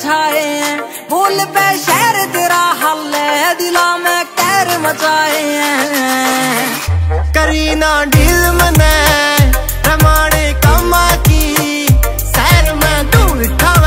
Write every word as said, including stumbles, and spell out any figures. छाए, भूल पे शहर तेरा हल्ले दिला में कैर मचाए। करीना डील मने रमाने कमा की शहर में दूर था।